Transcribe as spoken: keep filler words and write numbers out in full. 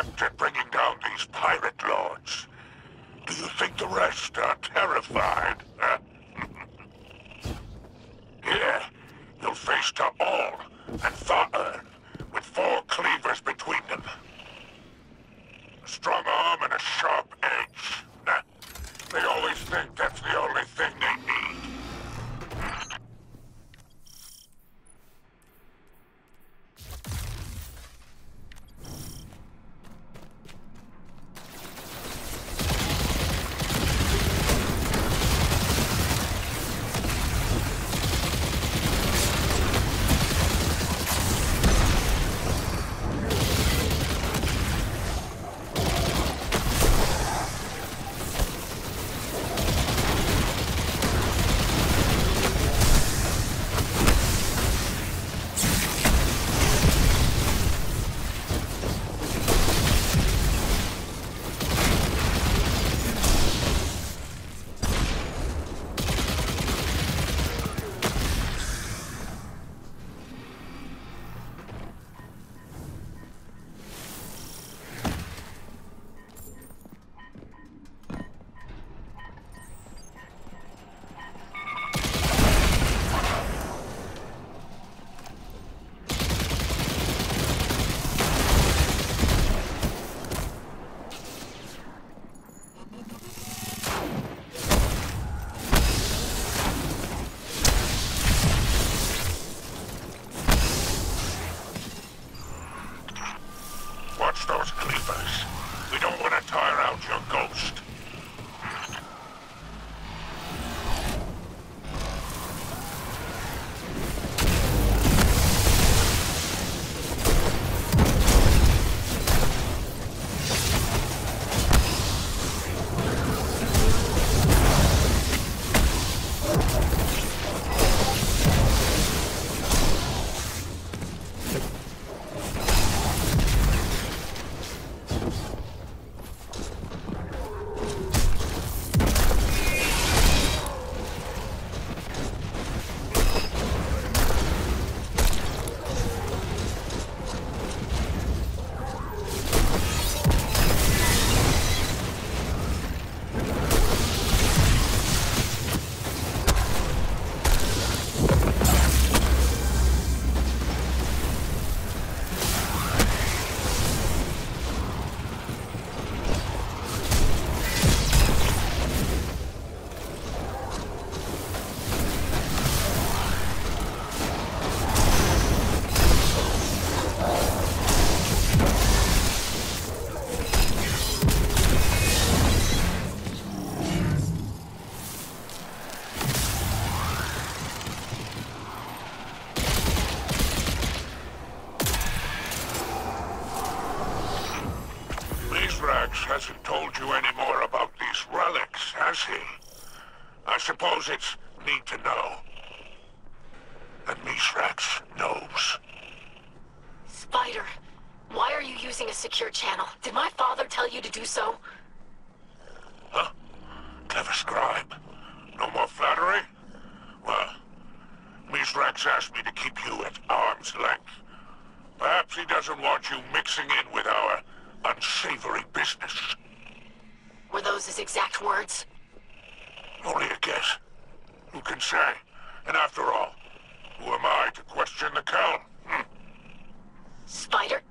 attempt at bringing down these pirate lords. Do you think the rest are terrified? Here, you'll face Ta'ol and Tha'ern, with four cleavers between them. A strong arm and a sharp edge. They always think that's the only thing they need. Mithrax hasn't told you any more about these relics, has he? I suppose it's need to know. And Mithrax knows. Spider, why are you using a secure channel? Did my father tell you to do so? Huh? Clever scribe. No more flattery? Well, Mithrax asked me to keep you at arm's length. Perhaps he doesn't want you mixing in with our unsavory business. Were those his exact words? Only a guess. Who can say? And after all, who am I to question the Kell? Hm. Spider?